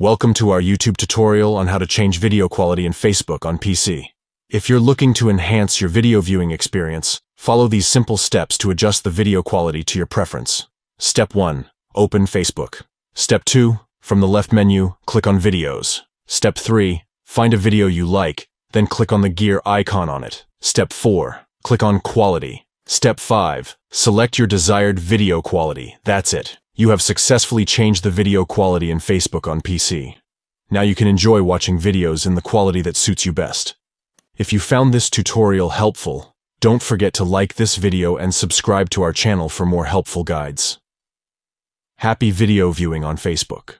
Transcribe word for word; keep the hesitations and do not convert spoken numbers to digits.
Welcome to our YouTube tutorial on how to change video quality in Facebook on P C. If you're looking to enhance your video viewing experience, follow these simple steps to adjust the video quality to your preference. Step one. Open Facebook. Step two. From the left menu, click on Videos. Step three. Find a video you like, then click on the gear icon on it. Step four. Click on Quality. Step five. Select your desired video quality. That's it. You have successfully changed the video quality in Facebook on P C. Now you can enjoy watching videos in the quality that suits you best. If you found this tutorial helpful, don't forget to like this video and subscribe to our channel for more helpful guides. Happy video viewing on Facebook.